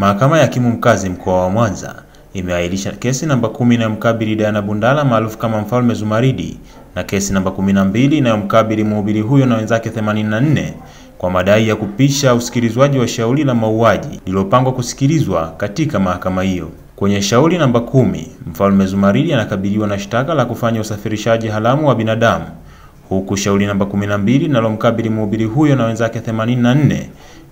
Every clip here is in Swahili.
Mahakama ya Hakimu Mkazi Mkoa wa Mwanza imeahirisha kesi namba 10 inayomkabili Diana Bundala maarufu kama Mfalme Zumaridi na kesi namba 12 inayomkabili mhubiri huyo na wenzake 84 kwa madai ya kupisha usikilizwaji wa shauri la mauaji lililopangwa kusikilizwa katika mahakama hiyo. Kwenye shauri namba 10, Mfalme Zumaridi anakabiliwa na shtaka la kufanya usafirishaji haramu wa binadamu, huku shauri namba 12 linalomkabili mhubiri huyo na wenzake 84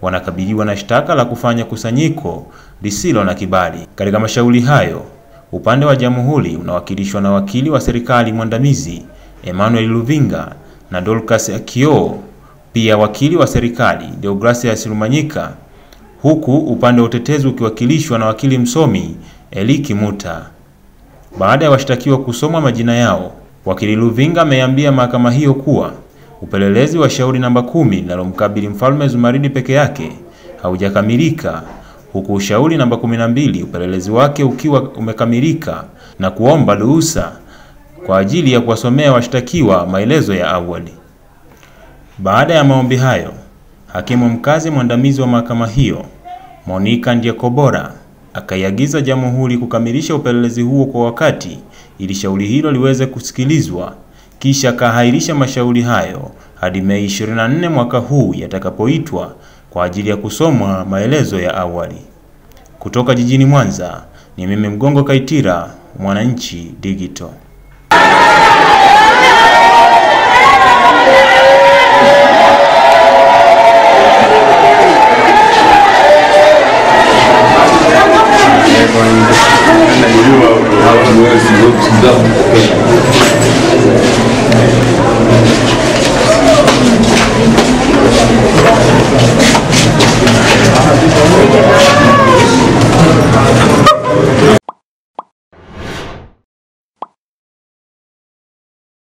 wanakabiliwa na shtaka la kufanya kusanyiko lisilo na kibali. Katika mashauri hayo, upande wa Jamhuri unawakilishwa na wakili wa serikali mwandamizi Emmanuel Luvinga na Dolcas Akyo, pia wakili wa serikali Deograsia Asilumanyika, huku upande wa utetezi ukiwakilishwa na wakili msomi Eli Kimuta. Baada ya washtakiwa kusoma majina yao, wakili Luvinga ameambia mahakama hiyo kuwa upelelezi wa shauri namba 10 linalomkabili Mfalme Zumaridi peke yake haujakamilika, huku shauri namba 12 upelelezi wake ukiwa umekamilika, na kuomba ruhusa kwa ajili ya kuwasomea washtakiwa maelezo ya awali. Baada ya maombi hayo, Hakimu Mkazi mwandamizi wa mahakama hiyo Monica Jacobora akaiagiza Jamhuri kukamilisha upelelezi huo kwa wakati ili shauri hilo liweze kusikilizwa, kisha kahairisha mashauri hayo hadi Mei 24 mwaka huu yatakapoitwa kwa ajili ya kusomwa maelezo ya awali. Kutoka jijini Mwanza, ni mimi Mgongo Kaitira, Mwananchi Digital.